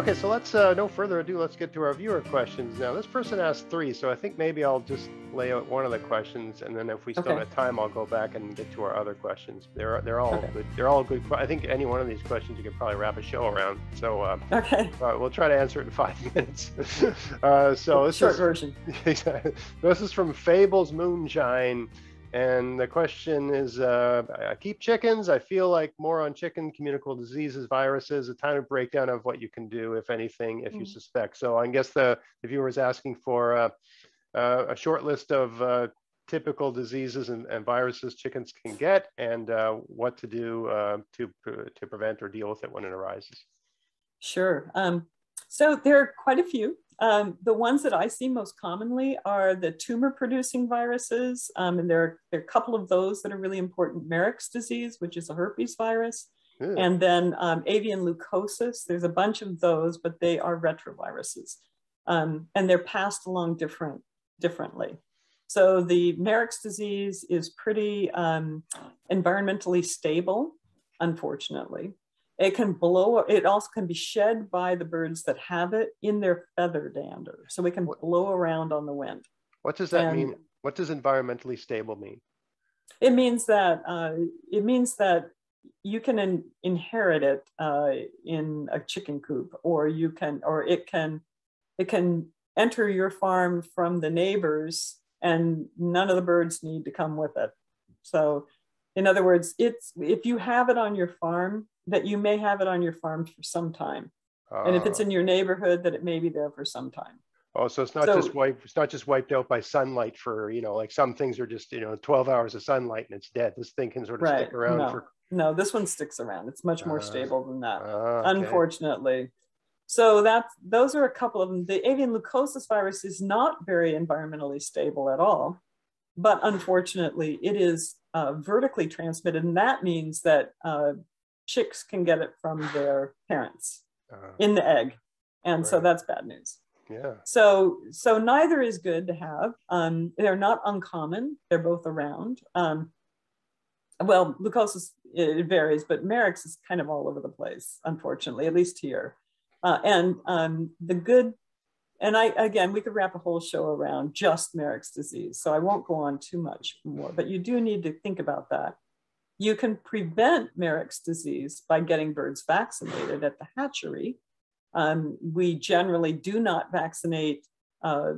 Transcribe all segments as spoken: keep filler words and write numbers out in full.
Okay, so let's, uh, no further ado, let's get to our viewer questions now. This person asked three, so I think maybe I'll just lay out one of the questions, and then if we still okay. have time, I'll go back and get to our other questions. They're, they're all okay. good. They're all good. I think any one of these questions you could probably wrap a show around. So um, okay. uh, we'll try to answer it in five minutes. uh, so this Short is, version. This is from Fables Moonshine. And the question is, uh, I keep chickens. I feel like more on chicken, communicable diseases, viruses, a tiny breakdown of what you can do, if anything, if mm. you suspect. So I guess the, the viewer is asking for uh, uh, a short list of uh, typical diseases and, and viruses chickens can get, and uh, what to do uh, to, to prevent or deal with it when it arises. Sure. Um, so there are quite a few. Um, the ones that I see most commonly are the tumor-producing viruses, um, and there are, there are a couple of those that are really important. Marek's disease, which is a herpes virus, mm. and then um, avian leukosis. There's a bunch of those, but they are retroviruses, um, and they're passed along different, differently. So the Marek's disease is pretty um, environmentally stable, unfortunately. It can blow, it also can be shed by the birds that have it in their feather dander. So it can blow around on the wind. What does that and mean? What does environmentally stable mean? It means that, uh, it means that you can in, inherit it uh, in a chicken coop, or you can, or it can, it can enter your farm from the neighbors, and none of the birds need to come with it. So in other words, it's, if you have it on your farm, that you may have it on your farm for some time. Uh, and if it's in your neighborhood, that it may be there for some time. Oh, so it's not so, just wiped, it's not just wiped out by sunlight for, you know, like some things are just, you know, twelve hours of sunlight and it's dead. This thing can sort of right, stick around. No, for... no, this one sticks around. It's much more uh, stable than that, uh, okay. unfortunately. So that's, those are a couple of them. The avian leukosis virus is not very environmentally stable at all, but unfortunately it is uh, vertically transmitted. And that means that uh, chicks can get it from their parents uh, in the egg. And right. so that's bad news. Yeah. So, so neither is good to have. Um, they're not uncommon. They're both around. Um, well, leukosis, it varies, but Marek's is kind of all over the place, unfortunately, at least here. Uh, and um, the good, and I, again, we could wrap a whole show around just Marek's disease. So I won't go on too much more, but you do need to think about that. You can prevent Marek's disease by getting birds vaccinated at the hatchery. Um, we generally do not vaccinate uh,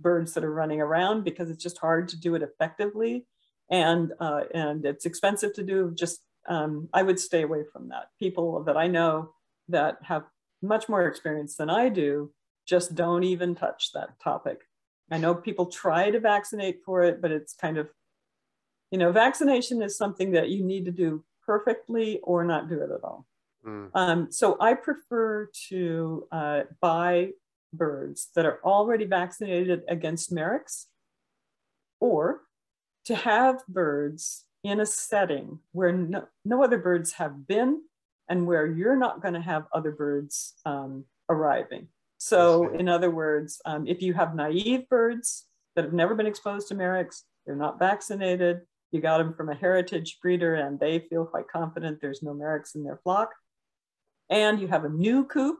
birds that are running around because it's just hard to do it effectively. And, uh, and it's expensive to do. Just, um, I would stay away from that. People that I know that have much more experience than I do, just don't even touch that topic. I know people try to vaccinate for it, but it's kind of, you know, vaccination is something that you need to do perfectly or not do it at all. Mm. Um, so I prefer to uh, buy birds that are already vaccinated against Marek's, or to have birds in a setting where no, no other birds have been and where you're not going to have other birds um, arriving. So in other words, um, if you have naive birds that have never been exposed to Marek's, they're not vaccinated, you got them from a heritage breeder and they feel quite confident there's no Marek's in their flock. And you have a new coop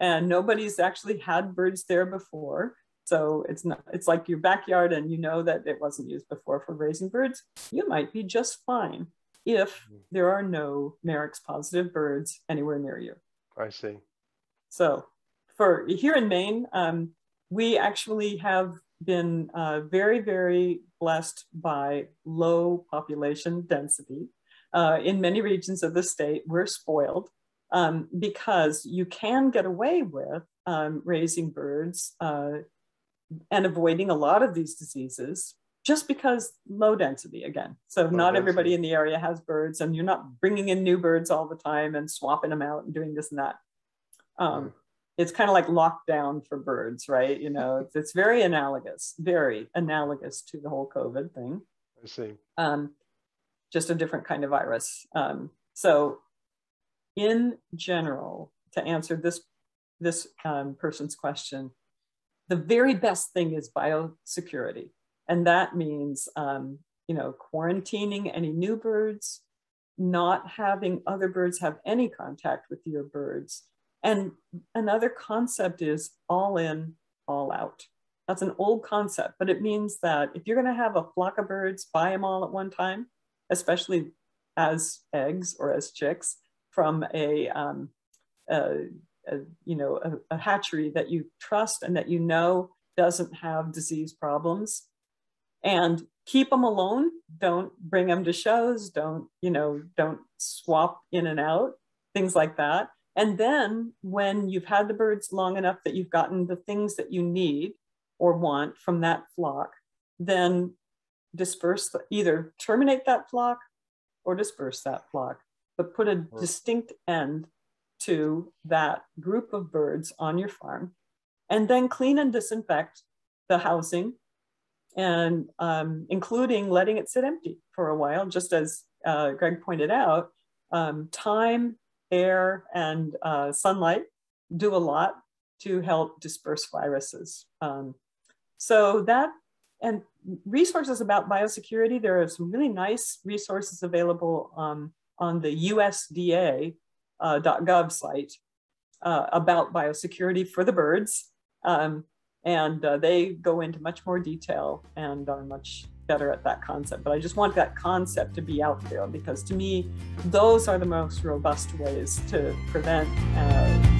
and nobody's actually had birds there before. So it's not, it's like your backyard and you know that it wasn't used before for raising birds. You might be just fine if there are no Marek's positive birds anywhere near you. I see. So for here in Maine, um, we actually have been uh, very, very blessed by low population density. Uh, in many regions of the state, we're spoiled um, because you can get away with um, raising birds uh, and avoiding a lot of these diseases just because low density again. So low not density. Everybody in the area has birds and you're not bringing in new birds all the time and swapping them out and doing this and that. Um, mm. It's kind of like lockdown for birds, right? You know, it's, it's very analogous, very analogous to the whole COVID thing. I see. Um, just a different kind of virus. Um, so in general, to answer this, this um, person's question, the very best thing is biosecurity. And that means, um, you know, quarantining any new birds, not having other birds have any contact with your birds, And another concept is all in, all out. That's an old concept, but it means that if you're going to have a flock of birds, buy them all at one time, especially as eggs or as chicks from a, um, a, a you know, a, a hatchery that you trust and that you know doesn't have disease problems, and keep them alone. Don't bring them to shows. Don't, you know, don't swap in and out, things like that. And then when you've had the birds long enough that you've gotten the things that you need or want from that flock, then disperse, the, either terminate that flock or disperse that flock, but put a distinct end to that group of birds on your farm, and then clean and disinfect the housing, and um, including letting it sit empty for a while, just as uh, Greg pointed out, um, time, air, and uh, sunlight do a lot to help disperse viruses. Um, so that, and resources about biosecurity, there are some really nice resources available um, on the U S D A dot gov uh, site uh, about biosecurity for the birds. Um, and uh, they go into much more detail and are much better at that concept. But I just want that concept to be out there, because to me, those are the most robust ways to prevent uh,